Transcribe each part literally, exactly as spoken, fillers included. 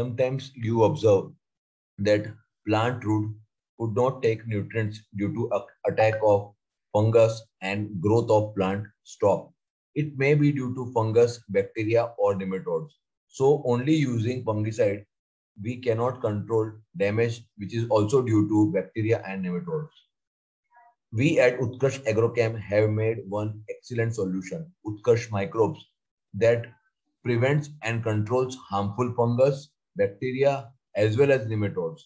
Sometimes you observe that plant root could not take nutrients due to attack of fungus and growth of plant stop. It may be due to fungus, bacteria or nematodes. So only using fungicide, we cannot control damage which is also due to bacteria and nematodes. We at Utkarsh Agrochem have made one excellent solution, Utkarsh microbes, that prevents and controls harmful fungus, bacteria as well as nematodes.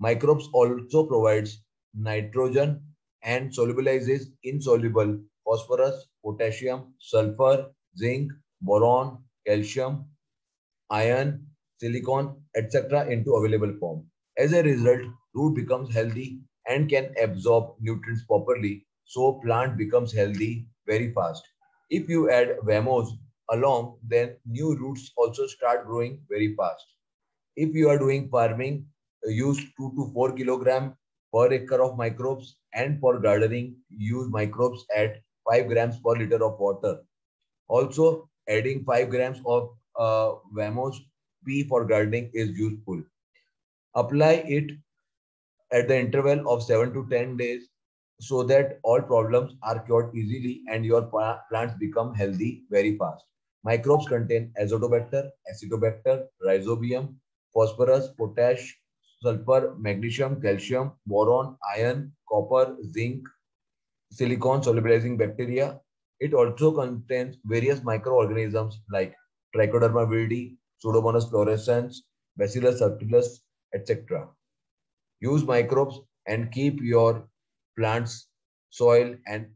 Microbes also provides nitrogen and solubilizes insoluble phosphorus, potassium, sulfur, zinc, boron, calcium, iron, silicon, et cetera into available form. As a result, root becomes healthy and can absorb nutrients properly, so plant becomes healthy very fast. If you add Vamoz along, then new roots also start growing very fast. If you are doing farming, use two to four kilograms per acre of microbes, and for gardening, use microbes at five grams per liter of water. Also, adding five grams of uh, Vamoz P for gardening is useful. Apply it at the interval of seven to ten days so that all problems are cured easily and your plants become healthy very fast. Microbes contain Azotobacter, Acetobacter, Rhizobium, phosphorus, potash, sulfur, magnesium, calcium, boron, iron, copper, zinc, silicon, solubilizing bacteria. It also contains various microorganisms like Trichoderma viride, Pseudomonas fluorescens, Bacillus subtilis, et cetera. Use microbes and keep your plants, soil and